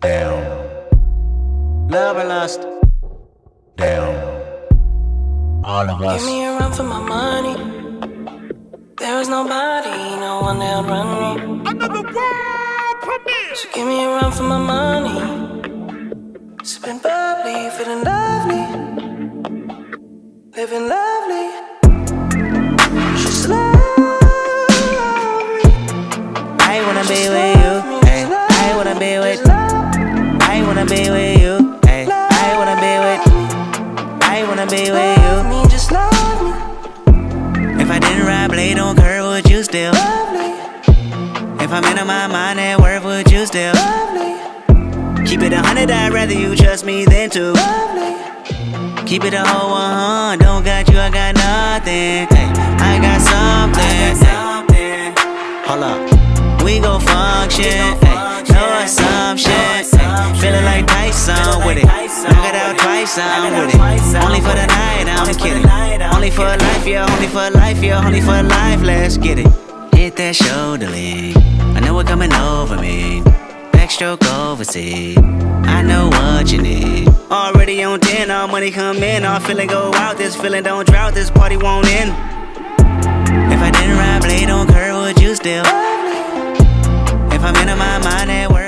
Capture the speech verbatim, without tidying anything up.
down. Love and lust, down. All of us. Give me a run for my money. There is nobody, no one that'll run me. Another world premiere. So give me a run for my money. Sipping bubbly, feeling lovely, living lovely. She's lovely. I wanna be with you. I wanna be with. I wanna be with you. I wanna be with. I wanna be with you. Me, just love me. If I didn't ride blade on curve, would you still? If I'm in my mind at work, would you still? Keep it a hundred, I'd rather you trust me than two. Keep it a whole one, don't got you, I got nothing. Ay, I got something. Hold up, we gon' function. Ay, no assumption. Ay, feeling like Tyson with it. Knock it out twice, I'm with it. Only for the night, I'm kidding. Only for life, yeah. Only for life, yeah. Only for life, let's get it. Hit that shoulder lean. I know what coming over me. Stroke overseas. I know what you need. Already on ten, all money come in, all feeling go out. This feeling don't drought, this party won't end. If I didn't ride blade on curve, would you still? If I'm in my mind at work.